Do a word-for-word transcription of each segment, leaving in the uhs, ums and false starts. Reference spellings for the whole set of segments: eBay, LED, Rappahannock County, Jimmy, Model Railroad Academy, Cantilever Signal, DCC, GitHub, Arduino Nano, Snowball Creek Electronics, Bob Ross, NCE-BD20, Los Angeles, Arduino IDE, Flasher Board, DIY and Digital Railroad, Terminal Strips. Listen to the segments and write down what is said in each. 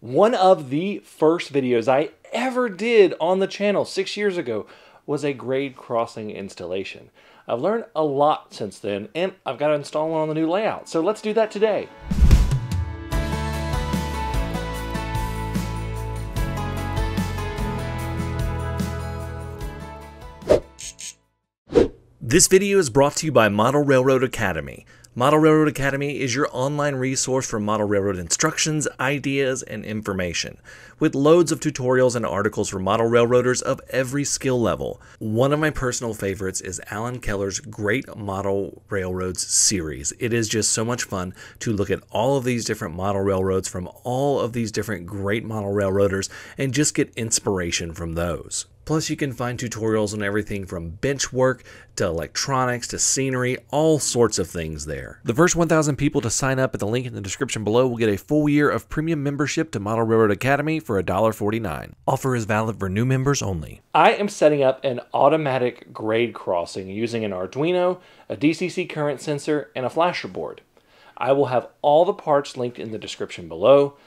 One of the first videos I ever did on the channel six years ago was a grade crossing installation. I've learned a lot since then, and I've got to install one on the new layout. So let's do that today. This video is brought to you by Model Railroad Academy. Model Railroad Academy is your online resource for model railroad instructions, ideas, and information, with loads of tutorials and articles for model railroaders of every skill level. One of my personal favorites is Alan Keller's Great Model Railroads series. It is just so much fun to look at all of these different model railroads from all of these different great model railroaders and just get inspiration from those. Plus, you can find tutorials on everything from bench work to electronics to scenery, all sorts of things there. The first one thousand people to sign up at the link in the description below will get a full year of premium membership to Model Railroad Academy for a dollar forty-nine. Offer is valid for new members only. I am setting up an automatic grade crossing using an Arduino, a D C C current sensor, and a flasher board. I will have all the parts linked in the description below.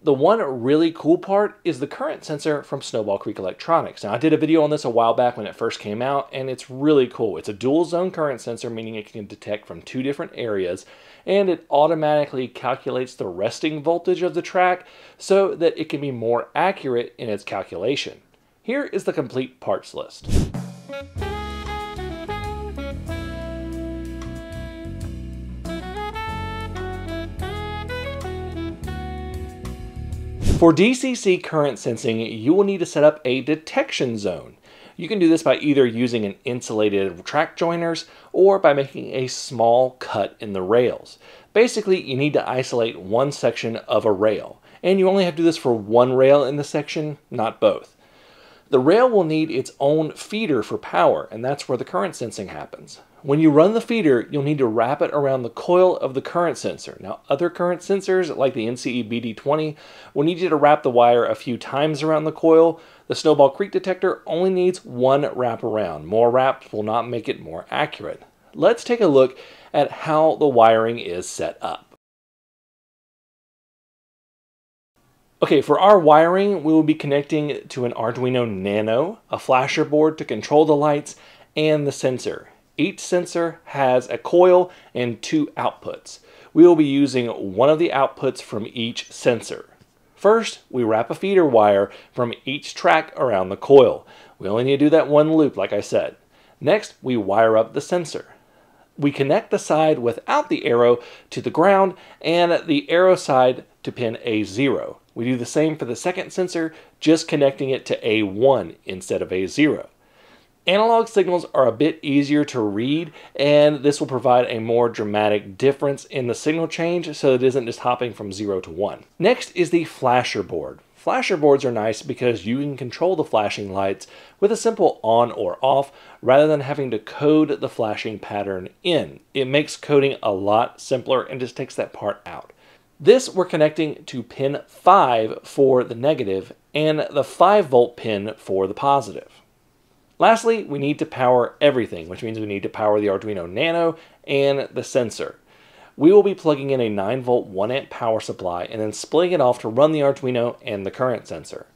The one really cool part is the current sensor from Snowball Creek Electronics. Now, I did a video on this a while back when it first came out, and it's really cool. It's a dual zone current sensor, meaning it can detect from two different areas, and it automatically calculates the resting voltage of the track so that it can be more accurate in its calculation. Here is the complete parts list. For D C C current sensing, you will need to set up a detection zone. You can do this by either using an insulated track joiners or by making a small cut in the rails. Basically, you need to isolate one section of a rail, and you only have to do this for one rail in the section, not both. The rail will need its own feeder for power, and that's where the current sensing happens. When you run the feeder, you'll need to wrap it around the coil of the current sensor. Now, other current sensors, like the N C E B D twenty, will need you to wrap the wire a few times around the coil. The Snowball Creek detector only needs one wrap around. More wraps will not make it more accurate. Let's take a look at how the wiring is set up. Okay, for our wiring, we will be connecting to an Arduino Nano, a flasher board to control the lights, and the sensor. Each sensor has a coil and two outputs. We will be using one of the outputs from each sensor. First, we wrap a feeder wire from each track around the coil. We only need to do that one loop, like I said. Next, we wire up the sensor. We connect the side without the arrow to the ground and the arrow side to pin A zero. We do the same for the second sensor, just connecting it to A one instead of A zero. Analog signals are a bit easier to read, and this will provide a more dramatic difference in the signal change so it isn't just hopping from zero to one. Next is the flasher board. Flasher boards are nice because you can control the flashing lights with a simple on or off rather than having to code the flashing pattern in. It makes coding a lot simpler and just takes that part out. This we're connecting to pin five for the negative and the five volt pin for the positive. Lastly, we need to power everything, which means we need to power the Arduino Nano and the sensor. We will be plugging in a nine volt one amp power supply and then splitting it off to run the Arduino and the current sensor.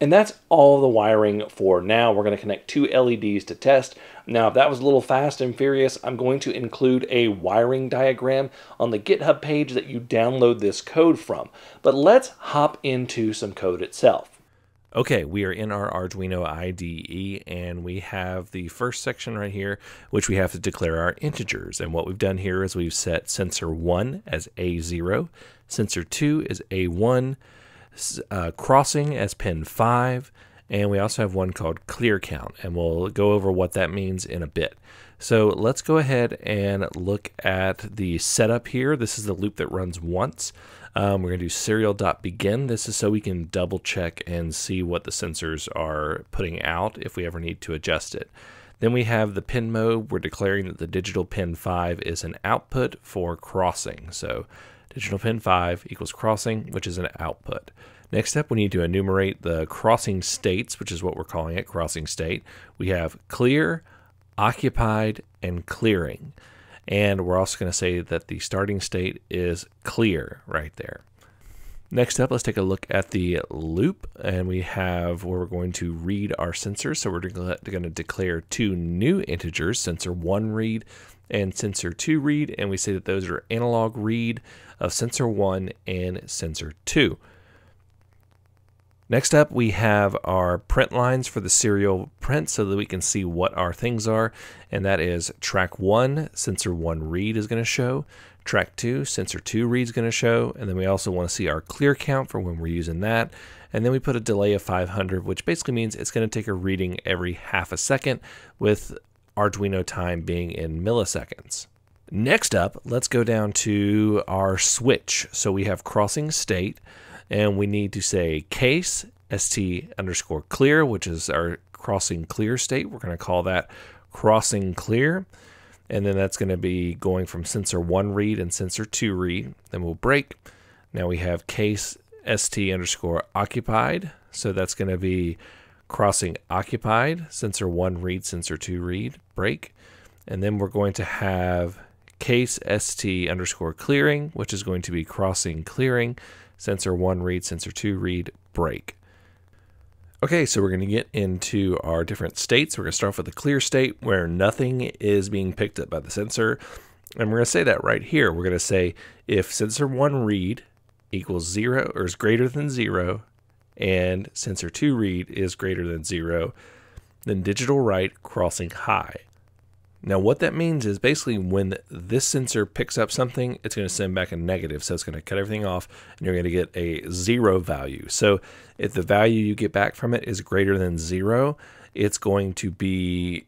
And that's all the wiring for now. We're going to connect two L E Ds to test. Now, if that was a little fast and furious, I'm going to include a wiring diagram on the GitHub page that you download this code from. But let's hop into some code itself. Okay, we are in our Arduino I D E, and we have the first section right here, which we have to declare our integers. And what we've done here is we've set sensor one as A zero, sensor two is A one, uh, crossing as pin five, and we also have one called clear count, and we'll go over what that means in a bit. So let's go ahead and look at the setup here. This is the loop that runs once. Um, we're going to do serial.begin. This is so we can double check and see what the sensors are putting out if we ever need to adjust it. Then we have the pin mode. We're declaring that the digital pin five is an output for crossing. So digital pin five equals crossing, which is an output. Next step, we need to enumerate the crossing states, which is what we're calling it, crossing state. We have clear, occupied, and clearing. And we're also going to say that the starting state is clear right there. Next up, let's take a look at the loop, and we have where we're going to read our sensors. So we're going to declare two new integers, sensor one read and sensor two read, and we say that those are analog read of sensor one and sensor two. Next up, we have our print lines for the serial print so that we can see what our things are, and that is track one, sensor one read is going to show, track two, sensor two read is going to show, and then we also want to see our clear count for when we're using that, and then we put a delay of five hundred, which basically means it's going to take a reading every half a second, with Arduino time being in milliseconds. Next up, let's go down to our switch. So we have crossing state, and we need to say case st underscore clear, which is our crossing clear state. We're going to call that crossing clear. And then that's going to be going from sensor one read and sensor two read. Then we'll break. Now we have case st underscore occupied. So that's going to be crossing occupied, sensor one read, sensor two read, break. And then we're going to have case st underscore clearing, which is going to be crossing clearing, sensor one read, sensor two read, break. Okay, so we're going to get into our different states. We're going to start off with a clear state where nothing is being picked up by the sensor. And we're going to say that right here. We're going to say if sensor one read equals zero or is greater than zero and sensor two read is greater than zero, then digital write crossing high. Now what that means is basically when this sensor picks up something, it's going to send back a negative. So it's going to cut everything off and you're going to get a zero value. So if the value you get back from it is greater than zero, it's going to be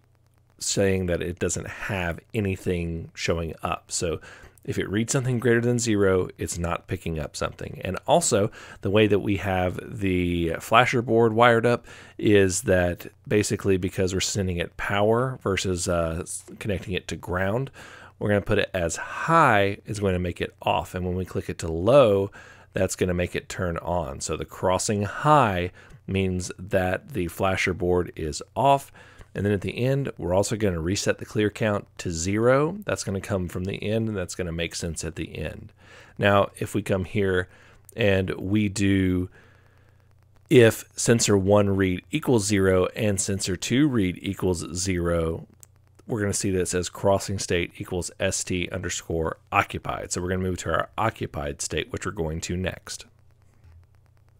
saying that it doesn't have anything showing up. So if it reads something greater than zero, it's not picking up something. And also the way that we have the flasher board wired up is that basically because we're sending it power versus uh, connecting it to ground, we're going to put it as high is going to make it off. And when we click it to low, that's going to make it turn on. So the crossing high means that the flasher board is off. And then at the end, we're also going to reset the clear count to zero. That's going to come from the end, and that's going to make sense at the end. Now, if we come here and we do if sensor one read equals zero and sensor two read equals zero, we're going to see that it says crossing state equals st underscore occupied. So we're going to move to our occupied state, which we're going to next.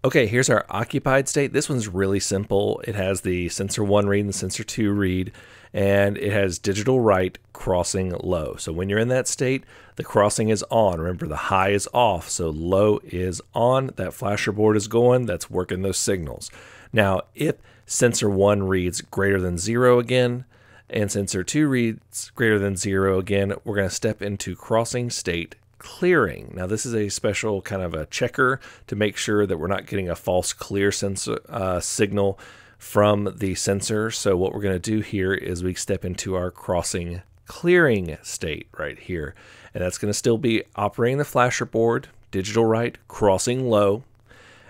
Okay, here's our occupied state. This one's really simple. It has the sensor one read and the sensor two read, and it has digital write crossing low. So when you're in that state, the crossing is on. Remember, the high is off, so low is on. That flasher board is going. That's working those signals. Now, if sensor one reads greater than zero again, and sensor two reads greater than zero again, we're going to step into crossing state clearing. Now this is a special kind of a checker to make sure that we're not getting a false clear sensor uh, signal from the sensor. So what we're going to do here is we step into our crossing clearing state right here, and that's going to still be operating the flasher board, digital write, crossing low,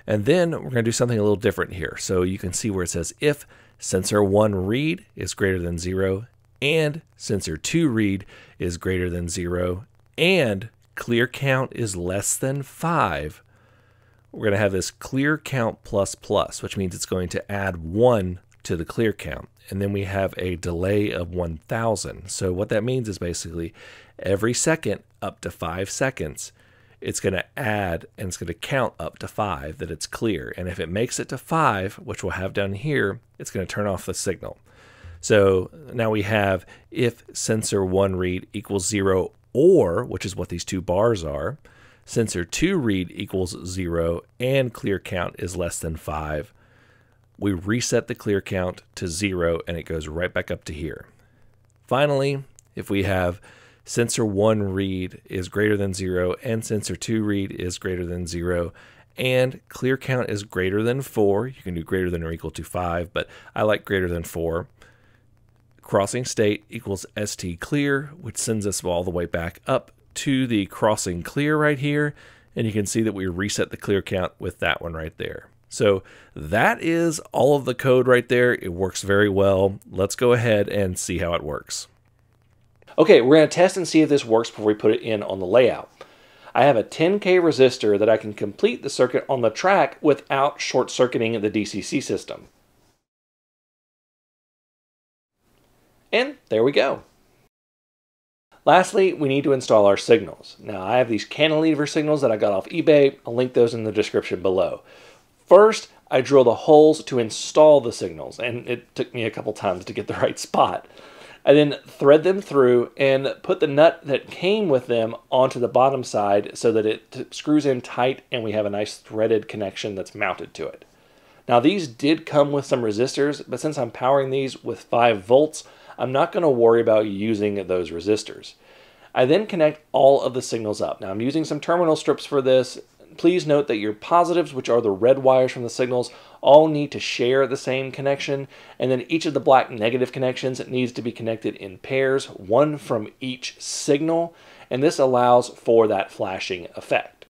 and then we're going to do something a little different here. So you can see where it says if sensor one read is greater than zero and sensor two read is greater than zero and clear count is less than five, we're going to have this clear count plus plus, which means it's going to add one to the clear count. And then we have a delay of one thousand. So what that means is basically every second up to five seconds, it's going to add and it's going to count up to five that it's clear. And if it makes it to five, which we'll have down here, it's going to turn off the signal. So now we have if sensor one read equals zero or, which is what these two bars are, sensor two read equals zero and clear count is less than five. We reset the clear count to zero and it goes right back up to here. Finally, if we have sensor one read is greater than zero and sensor two read is greater than zero and clear count is greater than four, you can do greater than or equal to five, but I like greater than four. Crossing state equals st clear, which sends us all the way back up to the crossing clear right here. And you can see that we reset the clear count with that one right there. So that is all of the code right there. It works very well. Let's go ahead and see how it works. Okay, we're going to test and see if this works before we put it in on the layout. I have a ten K resistor that I can complete the circuit on the track without short-circuiting the D C C system. And there we go. Lastly, we need to install our signals. Now, I have these cantilever signals that I got off eBay. I'll link those in the description below. First, I drill the holes to install the signals, and it took me a couple times to get the right spot. I then thread them through and put the nut that came with them onto the bottom side so that it screws in tight and we have a nice threaded connection that's mounted to it. Now, these did come with some resistors, but since I'm powering these with five volts, I'm not going to worry about using those resistors. I then connect all of the signals up. Now, I'm using some terminal strips for this. Please note that your positives, which are the red wires from the signals, all need to share the same connection, and then each of the black negative connections needs to be connected in pairs, one from each signal, and this allows for that flashing effect.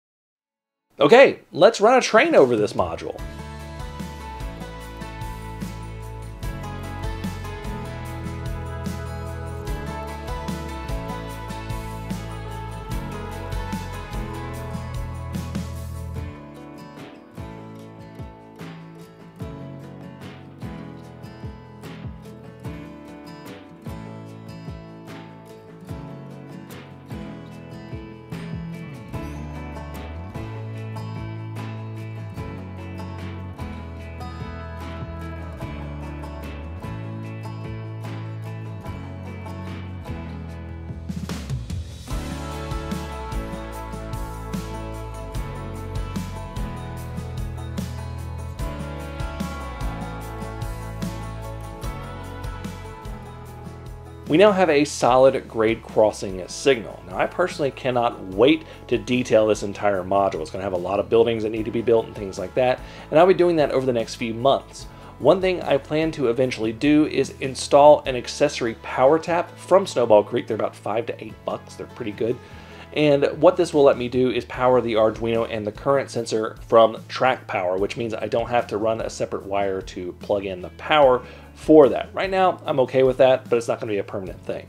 Okay, let's run a train over this module. We now have a solid grade crossing signal. Now, I personally cannot wait to detail this entire module. It's gonna have a lot of buildings that need to be built and things like that, and I'll be doing that over the next few months. One thing I plan to eventually do is install an accessory power tap from Snowball Creek. They're about five to eight bucks, they're pretty good. And what this will let me do is power the Arduino and the current sensor from track power, which means I don't have to run a separate wire to plug in the power for that. Right now, I'm okay with that, but it's not going to be a permanent thing.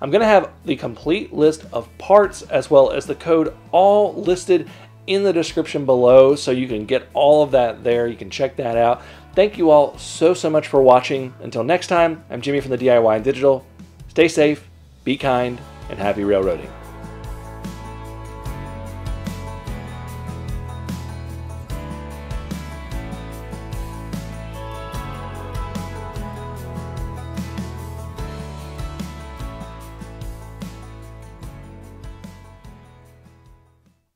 I'm going to have the complete list of parts as well as the code all listed in the description below, so you can get all of that there. You can check that out. Thank you all so, so much for watching. Until next time, I'm Jimmy from the D I Y and Digital. Stay safe, be kind, and happy railroading.